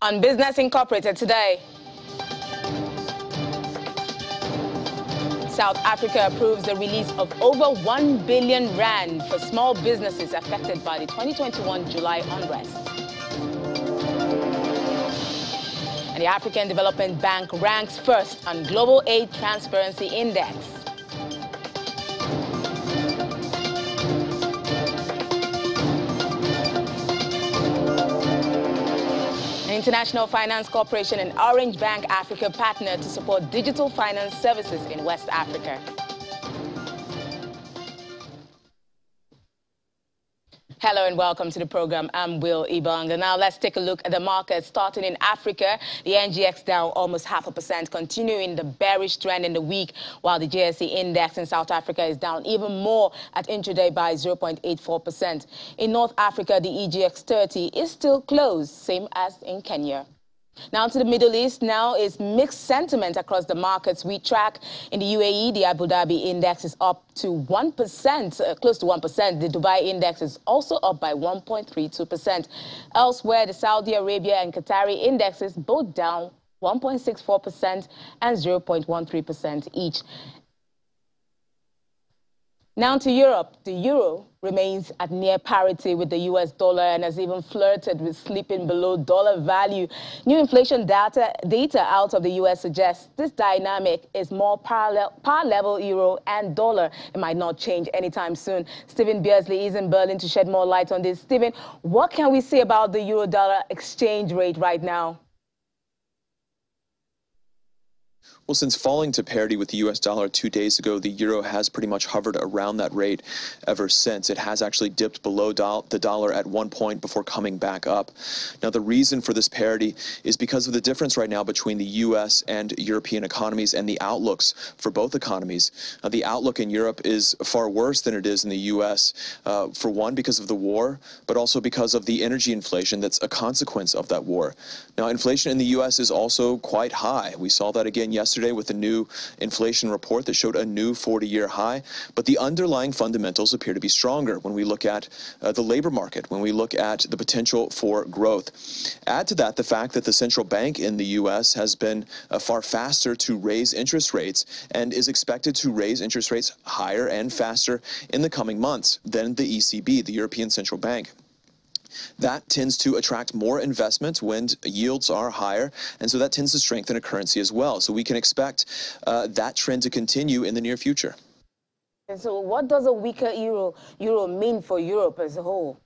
on Business Incorporated today. South Africa approves the release of over 1 billion rand for small businesses affected by the 2021 July unrest. And the African Development Bank ranks first on Global Aid Transparency Index. International Finance Corporation and Orange Bank Africa partner to support digital finance services in West Africa. Hello and welcome to the program. I'm Will Ibanga. Now let's take a look at the market. Starting in Africa, the NGX down almost 0.5%, continuing the bearish trend in the week, while the JSE index in South Africa is down even more at intraday by 0.84%. In North Africa, the EGX 30 is still closed, same as in Kenya. Now to the Middle East. Now is mixed sentiment across the markets we track. In the UAE, the Abu Dhabi index is up to 1%, close to 1%. The Dubai index is also up by 1.32%. Elsewhere, the Saudi Arabia and Qatari indexes both down 1.64% and 0.13% each. Now to Europe. The euro remains at near parity with the US dollar and has even flirted with slipping below dollar value. New inflation data out of the US suggests this dynamic is more par level euro and dollar. It might not change anytime soon. Steven Beersley is in Berlin to shed more light on this. Steven, what can we say about the euro dollar exchange rate right now? Well, since falling to parity with the U.S. dollar 2 days ago, the euro has pretty much hovered around that rate ever since. It has actually dipped below the dollar at one point before coming back up. Now, the reason for this parity is because of the difference right now between the U.S. and European economies and the outlooks for both economies. The outlook in Europe is far worse than it is in the U.S., for one, because of the war, but also because of the energy inflation that's a consequence of that war. Now, inflation in the U.S. is also quite high. We saw that again yesterday with the new inflation report that showed a new 40-year high. But the underlying fundamentals appear to be stronger when we look at the labor market, when we look at the potential for growth. Add to that the fact that the central bank in the U.S. has been far faster to raise interest rates and is expected to raise interest rates higher and faster in the coming months than the ECB, the European Central Bank. That tends to attract more investment when yields are higher, and so that tends to strengthen a currency as well. So we can expect that trend to continue in the near future. And so what does a weaker euro mean for Europe as a whole?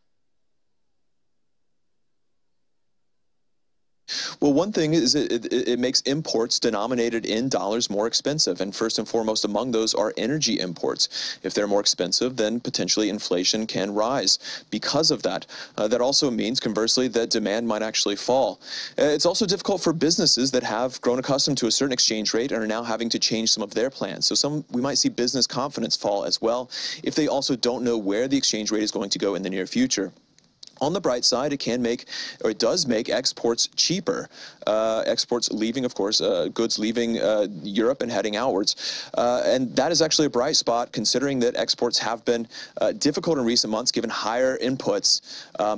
Well, one thing is it makes imports denominated in dollars more expensive, and first and foremost among those are energy imports. If they're more expensive, then potentially inflation can rise because of that. That also means, conversely, that demand might actually fall. It's also difficult for businesses that have grown accustomed to a certain exchange rate and are now having to change some of their plans. So we might see business confidence fall as well if they also don't know where the exchange rate is going to go in the near future. On the bright side, it does make exports cheaper. Exports leaving, of course, goods leaving Europe and heading outwards. And that is actually a bright spot, considering that exports have been difficult in recent months, given higher inputs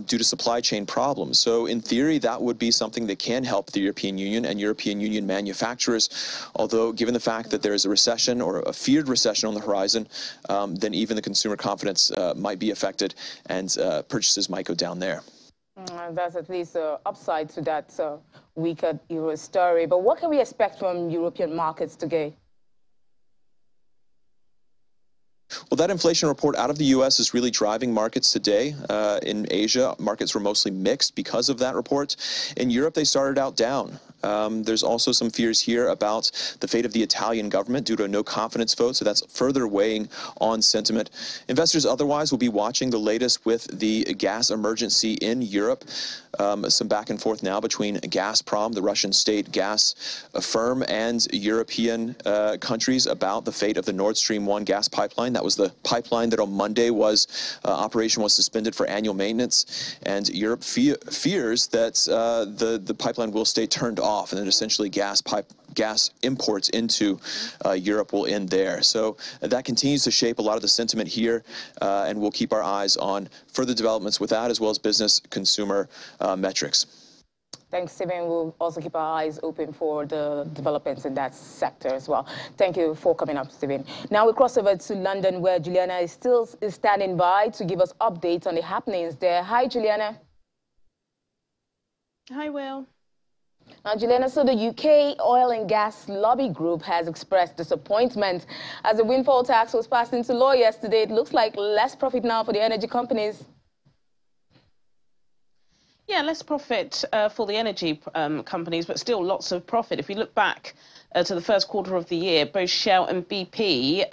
due to supply chain problems. So in theory, that would be something that can help the European Union and European Union manufacturers. Although, given the fact that there is a recession or a feared recession on the horizon, then even the consumer confidence might be affected and purchases might go down there. That's at least an upside to that weaker euro story. But what can we expect from European markets today? Well, that inflation report out of the U.S. is really driving markets today. In Asia, markets were mostly mixed because of that report. In Europe, they started out down. There's also some fears here about the fate of the Italian government due to a no-confidence vote, so that's further weighing on sentiment. Investors otherwise will be watching the latest with the gas emergency in Europe. Some back and forth now between Gazprom, the Russian state gas firm, and European countries about the fate of the Nord Stream 1 gas pipeline. That was the pipeline that on Monday was operation was suspended for annual maintenance, and Europe fears that the pipeline will stay turned off. And then essentially gas imports into Europe will end there. So that continues to shape a lot of the sentiment here, and we'll keep our eyes on further developments with that, as well as business consumer metrics. Thanks, Steven. We'll also keep our eyes open for the developments in that sector as well. Thank you for coming up, Steven. Now we cross over to London, where Juliana is still standing by to give us updates on the happenings there. Hi, Juliana. Hi, Will. Now, Juliana, so the UK oil and gas lobby group has expressed disappointment as the windfall tax was passed into law yesterday. It looks like less profit now for the energy companies. Yeah, less profit for the energy companies, but still lots of profit. If we look back to the first quarter of the year, both Shell and BP,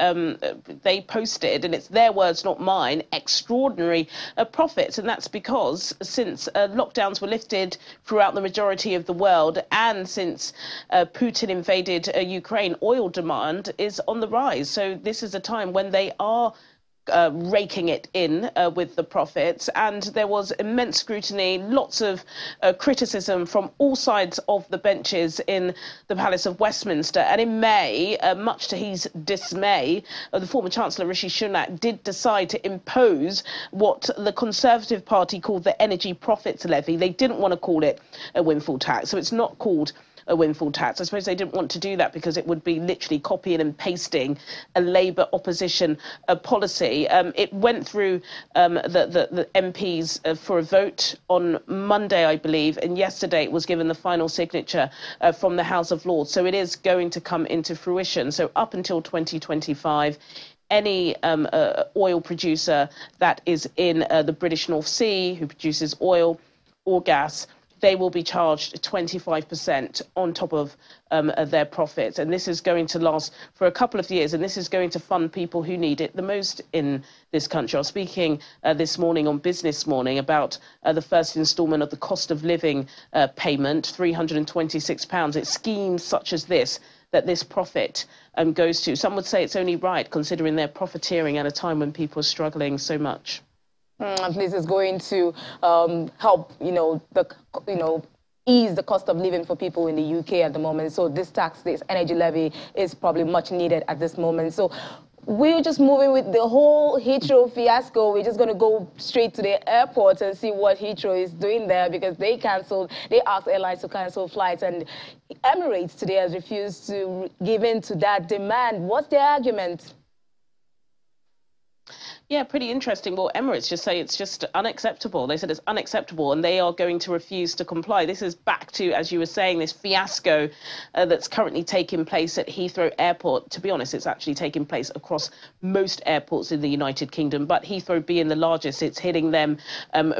they posted, and it's their words, not mine, extraordinary profits. And that's because since lockdowns were lifted throughout the majority of the world, and since Putin invaded Ukraine, oil demand is on the rise. So this is a time when they are raking it in with the profits, and there was immense scrutiny, lots of criticism from all sides of the benches in the Palace of Westminster. And in May, much to his dismay, the former Chancellor Rishi Sunak did decide to impose what the Conservative Party called the energy profits levy. They didn't want to call it a windfall tax, so it's not called a windfall tax. I suppose they didn't want to do that because it would be literally copying and pasting a Labour opposition policy. It went through the MPs for a vote on Monday, I believe, and yesterday it was given the final signature from the House of Lords. So it is going to come into fruition. So up until 2025, any oil producer that is in the British North Sea who produces oil or gas, they will be charged 25% on top of their profits. And this is going to last for a couple of years, and this is going to fund people who need it the most in this country. I was speaking this morning on Business Morning about the first instalment of the cost of living payment, £326. It's schemes such as this that this profit goes to. Some would say it's only right, considering they're profiteering at a time when people are struggling so much. This is going to help, ease the cost of living for people in the UK at the moment. So this tax, this energy levy, is probably much needed at this moment. So we're just moving with the whole Heathrow fiasco. We're just going to go straight to the airport and see what Heathrow is doing there, because they cancelled, they asked airlines to cancel flights, and Emirates today has refused to give in to that demand. What's their argument? Yeah, pretty interesting. Well, Emirates just say it's just unacceptable. They said it's unacceptable, and they are going to refuse to comply. This is back to, as you were saying, this fiasco that's currently taking place at Heathrow Airport. To be honest, it's actually taking place across most airports in the United Kingdom, but Heathrow being the largest, it's hitting them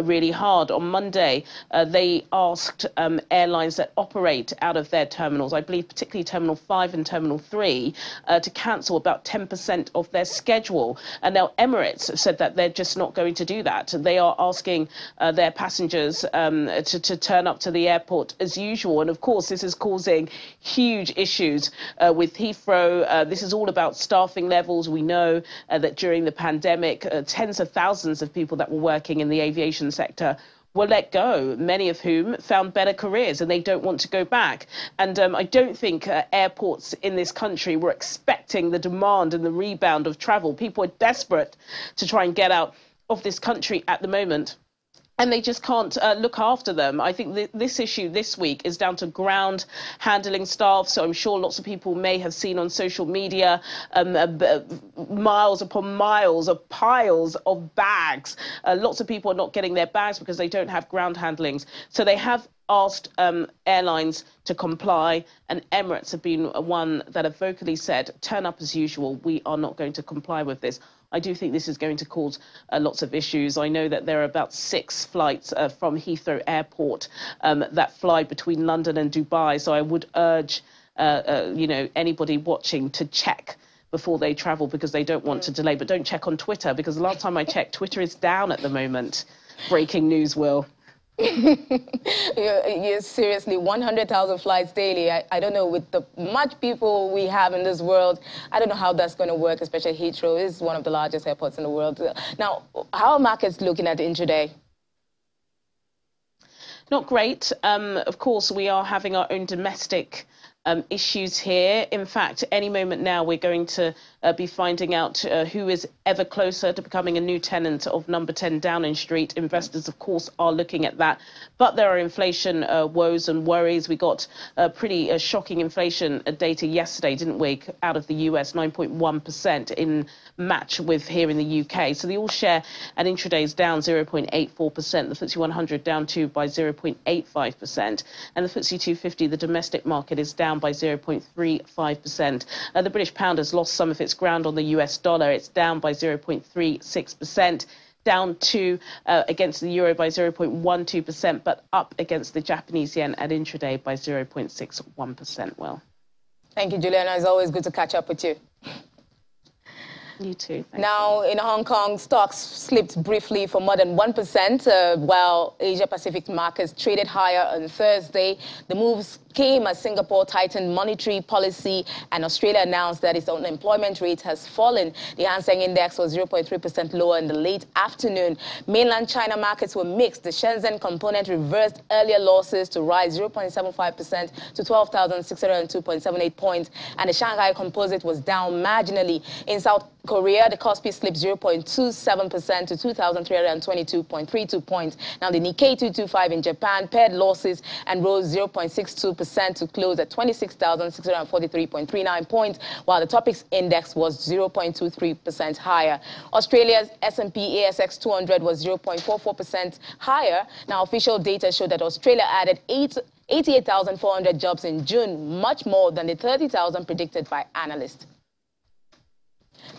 really hard. On Monday, they asked airlines that operate out of their terminals, I believe particularly Terminal 5 and Terminal 3, to cancel about 10% of their schedule. And now Emirates have said that they're just not going to do that. They are asking their passengers to turn up to the airport as usual. And of course, this is causing huge issues with Heathrow. This is all about staffing levels. We know that during the pandemic, tens of thousands of people that were working in the aviation sector were let go, many of whom found better careers, and they don't want to go back. And I don't think airports in this country were expecting the demand and the rebound of travel. People are desperate to try and get out of this country at the moment, and they just can't look after them. I think this issue this week is down to ground handling staff. So I'm sure lots of people may have seen on social media miles upon miles of piles of bags. Lots of people are not getting their bags because they don't have ground handlings. So they have asked airlines to comply, and Emirates have been one that have vocally said, turn up as usual, we are not going to comply with this. I do think this is going to cause lots of issues. I know that there are about 6 flights from Heathrow Airport that fly between London and Dubai. So I would urge, anybody watching to check before they travel, because they don't want to delay. But don't check on Twitter, because the last time I checked, Twitter is down at the moment. Breaking news, Will. You're seriously, 100,000 flights daily. I don't know, with the much people we have in this world, I don't know how that's going to work, especially Heathrow is one of the largest airports in the world. Now, how are markets looking at the intraday? Not great. Of course, we are having our own domestic issues here. In fact, any moment now, we're going to be finding out who is ever closer to becoming a new tenant of number 10 Downing Street. Investors, of course, are looking at that. But there are inflation woes and worries. We got pretty shocking inflation data yesterday, didn't we, out of the US, 9.1% in match with here in the UK. So the all-share and intraday's down 0.84%, the FTSE 100 down to by 0.85%, and the FTSE 250, the domestic market, is down by 0.35%. The British pound has lost some of its ground on the US dollar. It's down by 0.36%. Down to against the euro by 0.12%, but up against the Japanese yen at intraday by 0.61%. Will. Thank you, Juliana. It's always good to catch up with you. You too. Now, in Hong Kong, stocks slipped briefly for more than 1%, while Asia-Pacific markets traded higher on Thursday. The moves came as Singapore tightened monetary policy and Australia announced that its unemployment rate has fallen. The Hang Seng Index was 0.3% lower in the late afternoon. Mainland China markets were mixed. The Shenzhen component reversed earlier losses to rise 0.75% to 12,602.78 points, and the Shanghai composite was down marginally. In South Korea, the Kospi slipped 0.27% to 2,322.32 points. Now, the Nikkei 225 in Japan paired losses and rose 0.62% to close at 26,643.39 points, while the TOPIX index was 0.23% higher. Australia's S&P ASX 200 was 0.44% higher. Now, official data showed that Australia added 88,400 jobs in June, much more than the 30,000 predicted by analysts.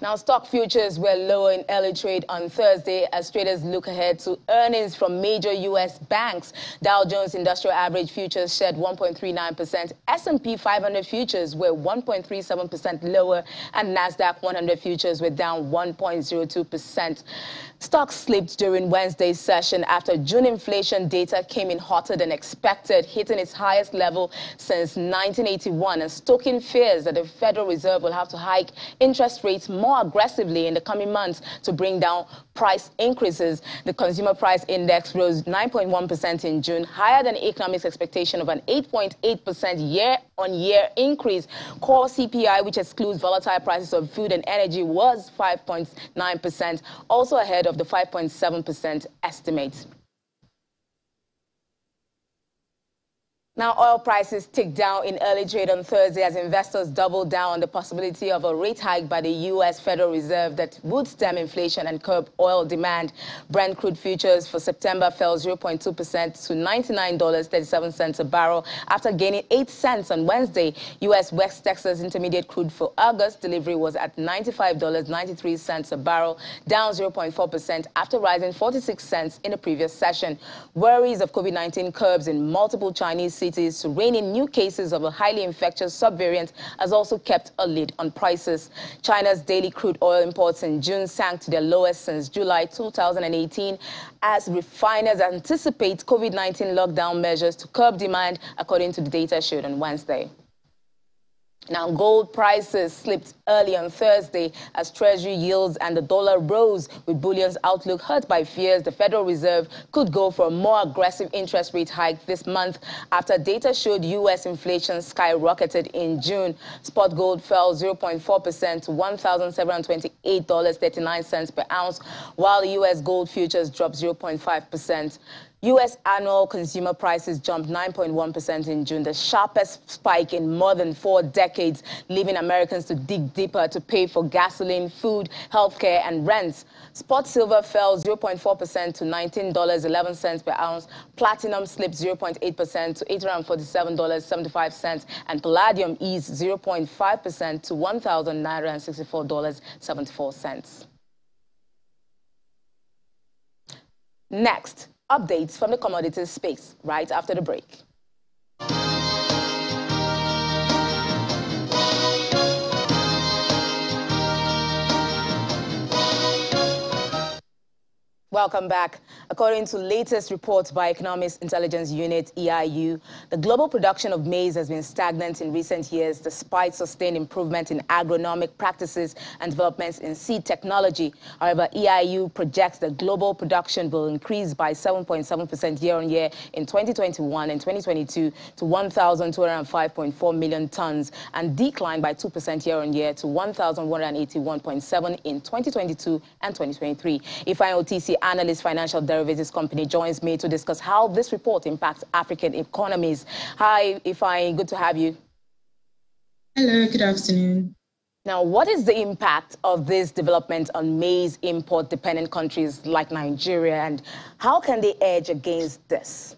Now, stock futures were lower in early trade on Thursday as traders look ahead to earnings from major U.S. banks. Dow Jones Industrial Average futures shed 1.39%. S&P 500 futures were 1.37% lower, and NASDAQ 100 futures were down 1.02%. Stocks slipped during Wednesday's session after June inflation data came in hotter than expected, hitting its highest level since 1981 and stoking fears that the Federal Reserve will have to hike interest rates more aggressively in the coming months to bring down price increases. The consumer price index rose 9.1% in June, higher than economics expectation of an 8.8% year-on-year increase. Core CPI, which excludes volatile prices of food and energy, was 5.9%, also ahead of the 5.7% estimate. Now, oil prices ticked down in early trade on Thursday as investors doubled down on the possibility of a rate hike by the U.S. Federal Reserve that would stem inflation and curb oil demand. Brent crude futures for September fell 0.2% to $99.37 a barrel after gaining 8 cents on Wednesday. U.S. West Texas Intermediate crude for August delivery was at $95.93 a barrel, down 0.4% after rising 46 cents in the previous session. Worries of COVID-19 curbs in multiple Chinese cities to rein in new cases of a highly infectious subvariant has also kept a lid on prices. China's daily crude oil imports in June sank to their lowest since July 2018 as refiners anticipate COVID-19 lockdown measures to curb demand, according to the data shared on Wednesday. Now, gold prices slipped early on Thursday as Treasury yields and the dollar rose, with bullion's outlook hurt by fears the Federal Reserve could go for a more aggressive interest rate hike this month after data showed U.S. inflation skyrocketed in June. Spot gold fell 0.4% to $1,728.39 per ounce, while U.S. gold futures dropped 0.5%. U.S. annual consumer prices jumped 9.1% in June, the sharpest spike in more than 4 decades, leaving Americans to dig deeper to pay for gasoline, food, healthcare, and rents. Spot silver fell 0.4% to $19.11 per ounce. Platinum slipped 0.8% to $847.75, and palladium eased 0.5% to $1,964.74. Next, updates from the commodities space right after the break. Welcome back. According to latest reports by Economics Intelligence Unit, EIU, the global production of maize has been stagnant in recent years despite sustained improvement in agronomic practices and developments in seed technology. However, EIU projects that global production will increase by 7.7% year-on-year in 2021 and 2022 to 1,205.4 million tons and decline by 2% year-on-year to 1,181.7 in 2022 and 2023. If IOTC analyst Financial Derivatives Company joins me to discuss how this report impacts African economies. Hi, Ifeanyi, good to have you. Hello, good afternoon. Now, what is the impact of this development on maize import-dependent countries like Nigeria, and how can they edge against this?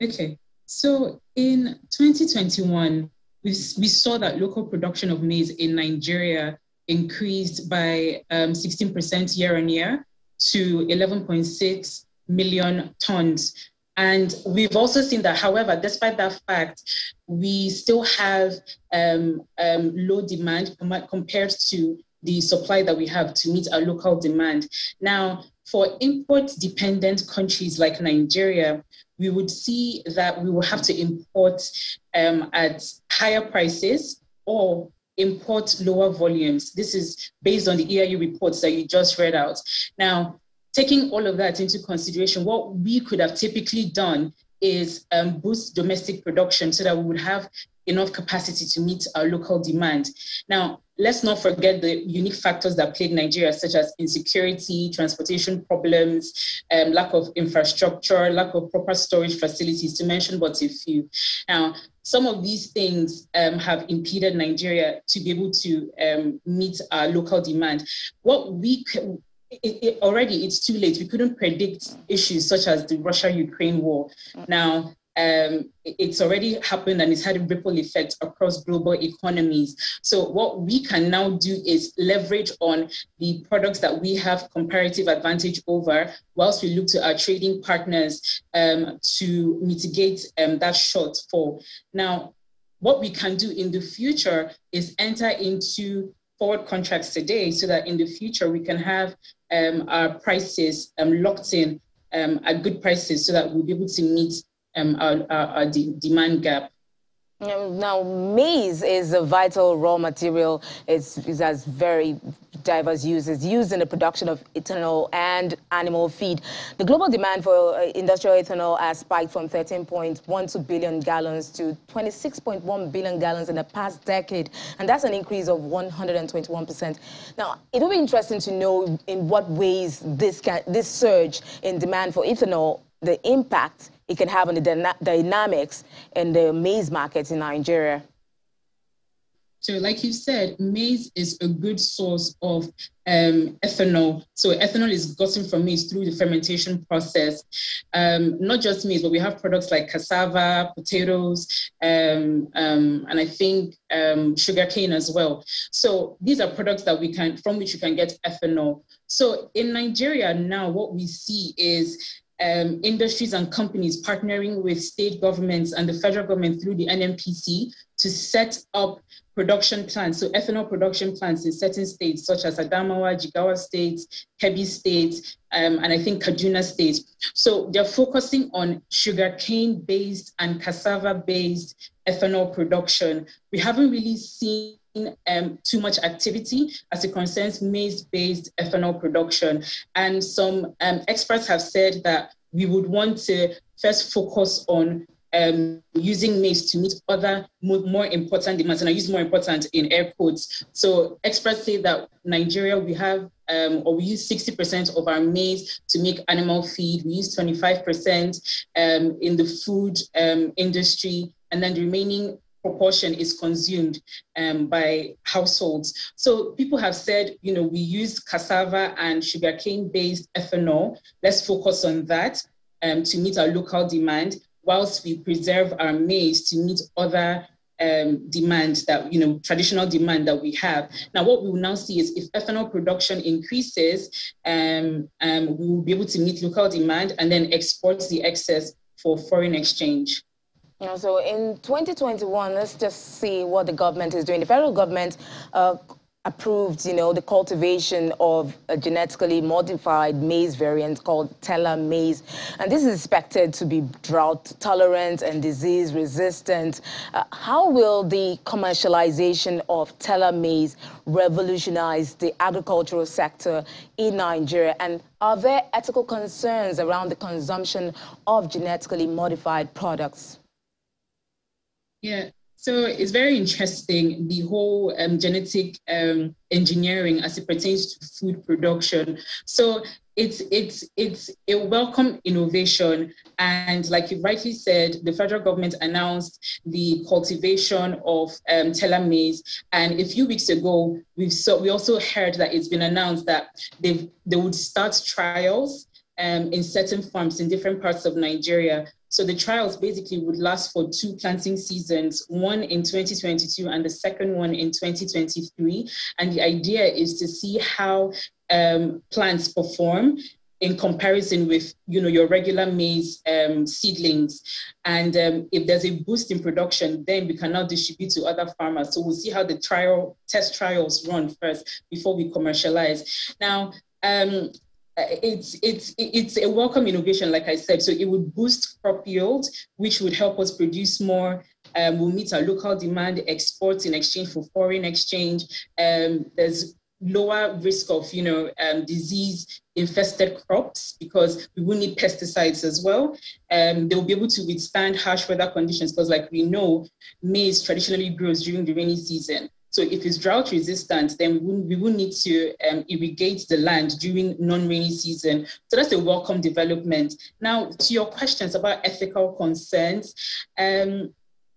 Okay, so in 2021, we saw that local production of maize in Nigeria increased by 16% year-on-year to 11.6 million tons. And we've also seen that, however, despite that fact, we still have low demand compared to the supply that we have to meet our local demand. Now, for import-dependent countries like Nigeria, we would see that we will have to import at higher prices or import lower volumes. This is based on the EIU reports that you just read out. Now, taking all of that into consideration, what we could have typically done is boost domestic production so that we would have enough capacity to meet our local demand. Now, let's not forget the unique factors that plague Nigeria, such as insecurity, transportation problems, lack of infrastructure, lack of proper storage facilities, to mention but a few. Now, some of these things have impeded Nigeria to be able to meet our local demand. What we already, it's too late. We couldn't predict issues such as the Russia-Ukraine war. Now, it's already happened and it's had a ripple effect across global economies. So what we can now do is leverage on the products that we have comparative advantage over, whilst we look to our trading partners to mitigate that shortfall. Now, what we can do in the future is enter into forward contracts today so that in the future we can have our prices locked in at good prices so that we'll be able to meet our demand gap. Now, maize is a vital raw material. It has very diverse uses, used in the production of ethanol and animal feed. The global demand for industrial ethanol has spiked from 13.12 billion gallons to 26.1 billion gallons in the past decade, and that's an increase of 121%. Now, it will be interesting to know in what ways this surge in demand for ethanol, the impact it can have on the dynamics in the maize markets in Nigeria. So like you said, maize is a good source of ethanol. So ethanol is gotten from maize through the fermentation process. Not just maize, but we have products like cassava, potatoes, and I think sugarcane as well. So these are products that we can, from which you can get ethanol. So in Nigeria now, what we see is industries and companies partnering with state governments and the federal government through the NNPC to set up production plants, so ethanol production plants in certain states such as Adamawa, Jigawa State, Kebbi State, and I think Kaduna State. So they're focusing on sugarcane-based and cassava-based ethanol production. We haven't really seen too much activity as it concerns maize-based ethanol production. And some experts have said that we would want to first focus on using maize to meet other more important demands. And I use more important in air quotes. So experts say that Nigeria, we have, or we use 60% of our maize to make animal feed. We use 25% in the food industry, and then the remaining proportion is consumed by households. So people have said, you know, we use cassava and sugarcane-based ethanol. Let's focus on that to meet our local demand, whilst we preserve our maize to meet other demand that, you know, traditional demand that we have. Now, what we will now see is if ethanol production increases, we will be able to meet local demand and then export the excess for foreign exchange. Now, so in 2021, let's just see what the government is doing. The federal government approved, you know, the cultivation of a genetically modified maize variant called Tela maize. And this is expected to be drought tolerant and disease resistant. How will the commercialization of Tela maize revolutionize the agricultural sector in Nigeria? And are there ethical concerns around the consumption of genetically modified products? Yeah. So it's very interesting, the whole genetic engineering as it pertains to food production. So it's a welcome innovation. And like you rightly said, the federal government announced the cultivation of Tela maize. And a few weeks ago, we also heard that it's been announced that they would start trials in certain farms in different parts of Nigeria. So the trials basically would last for 2 planting seasons, one in 2022 and the second one in 2023. And the idea is to see how plants perform in comparison with, you know, your regular maize seedlings. And if there's a boost in production, then we can now distribute to other farmers. So we'll see how the test trials run first before we commercialize. Now, it's a welcome innovation, like I said. So it would boost crop yield, which would help us produce more. We'll meet our local demand, exports in exchange for foreign exchange. There's lower risk of, you know, disease-infested crops because we will need pesticides as well. They'll be able to withstand harsh weather conditions because, like we know, maize traditionally grows during the rainy season. So if it's drought resistant, then we will need to irrigate the land during non-rainy season. So that's a welcome development. Now, to your questions about ethical concerns,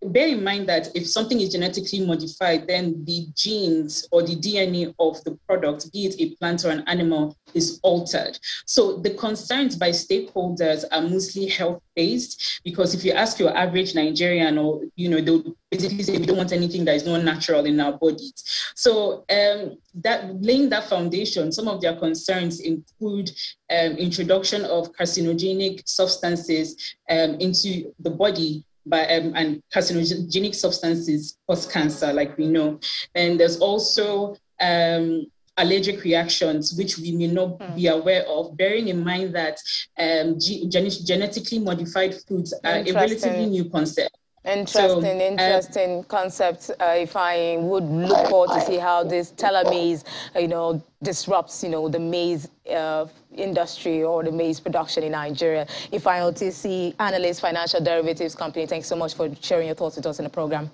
bear in mind that if something is genetically modified, then the genes or the DNA of the product, be it a plant or an animal, is altered. So the concerns by stakeholders are mostly health-based, because if you ask your average Nigerian, or, you know, they'll basically say we don't want anything that is not natural in our bodies. So that laying that foundation, some of their concerns include introduction of carcinogenic substances into the body, and carcinogenic substances cause cancer, like we know. And there's also allergic reactions, which we may not be aware of, bearing in mind that genetically modified foods are a relatively new concept. Interesting concept. If I would look forward to see how this Tela maize, you know, disrupts, you know, the maize industry or the maize production in Nigeria. If I OTC analyst, Financial Derivatives Company, thanks so much for sharing your thoughts with us in the program.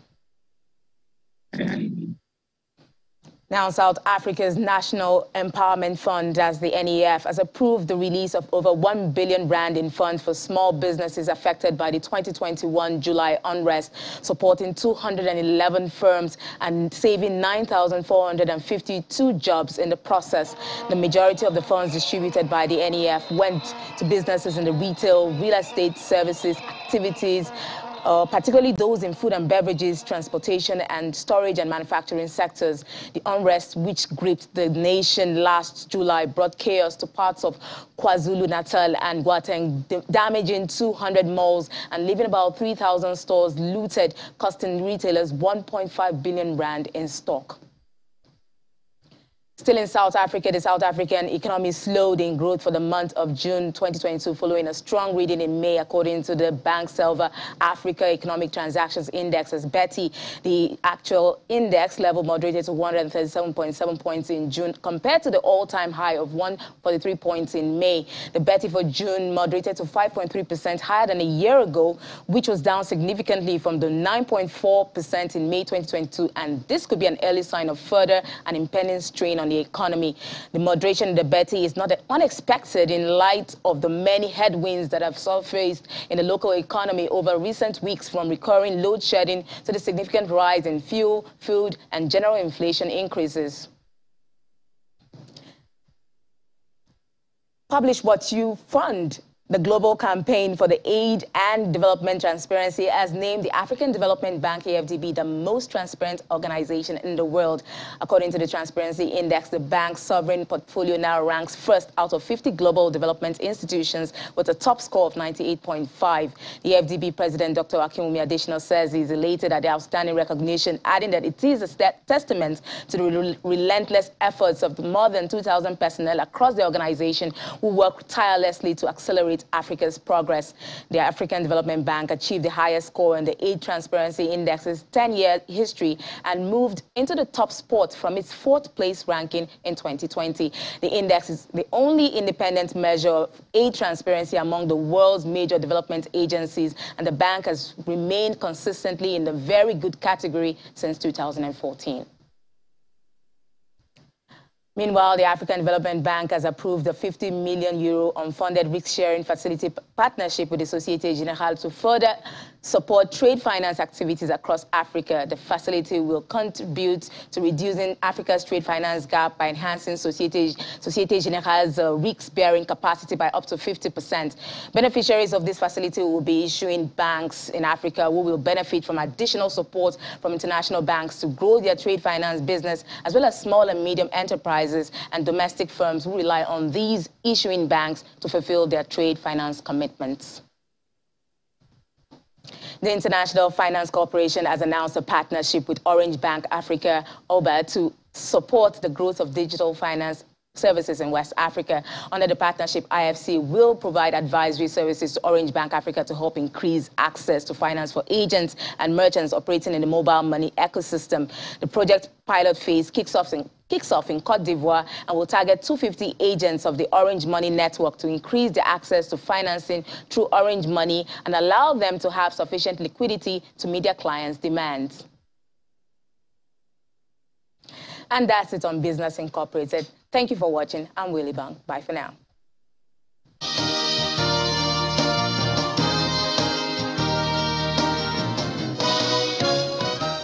Now, South Africa's National Empowerment Fund, as the NEF, has approved the release of over 1 billion rand in funds for small businesses affected by the 2021 July unrest, supporting 211 firms and saving 9,452 jobs in the process. The majority of the funds distributed by the NEF went to businesses in the retail, real estate services, activities, particularly those in food and beverages, transportation and storage and manufacturing sectors. The unrest, which gripped the nation last July, brought chaos to parts of KwaZulu-Natal and Gauteng, damaging 200 malls and leaving about 3,000 stores looted, costing retailers 1.5 billion rand in stock. Still in South Africa, the South African economy slowed in growth for the month of June 2022, following a strong reading in May, according to the Bank Selva Africa Economic Transactions Index, as Betty. The actual index level moderated to 137.7 points in June, compared to the all-time high of 143 points in May. The Betty for June moderated to 5.3% higher than a year ago, which was down significantly from the 9.4% in May 2022, and this could be an early sign of further and impending strain on the economy. The moderation in the Betty is not unexpected in light of the many headwinds that have surfaced in the local economy over recent weeks, from recurring load shedding to the significant rise in fuel, food, and general inflation increases. Publish what you fund The Global Campaign for the Aid and Development Transparency has named the African Development Bank, AFDB, the most transparent organization in the world. According to the Transparency Index, the bank's sovereign portfolio now ranks first out of 50 global development institutions with a top score of 98.5. The AFDB president, Dr. Akinwumi Adesina, says he's elated at the outstanding recognition, adding that it is a testament to the relentless efforts of more than 2,000 personnel across the organization who work tirelessly to accelerate Africa's progress. The African Development Bank achieved the highest score in the Aid Transparency Index's 10-year history and moved into the top spot from its fourth place ranking in 2020. The index is the only independent measure of aid transparency among the world's major development agencies, and the bank has remained consistently in the very good category since 2014. Meanwhile, the African Development Bank has approved a €50 million unfunded risk-sharing facility partnership with the Societe Generale to further support trade finance activities across Africa. The facility will contribute to reducing Africa's trade finance gap by enhancing Societe Generale's risk-bearing capacity by up to 50%. Beneficiaries of this facility will be issuing banks in Africa who will benefit from additional support from international banks to grow their trade finance business, as well as small and medium enterprises and domestic firms who rely on these issuing banks to fulfill their trade finance commitments. The International Finance Corporation has announced a partnership with Orange Bank Africa, OBA, to support the growth of digital finance services in West Africa. Under the partnership, IFC will provide advisory services to Orange Bank Africa to help increase access to finance for agents and merchants operating in the mobile money ecosystem. The project pilot phase kicks off in Côte d'Ivoire and will target 250 agents of the Orange Money network to increase their access to financing through Orange Money and allow them to have sufficient liquidity to meet their clients' demands. And that's it on Business Incorporated. Thank you for watching. I'm Will Ibanga. Bye for now.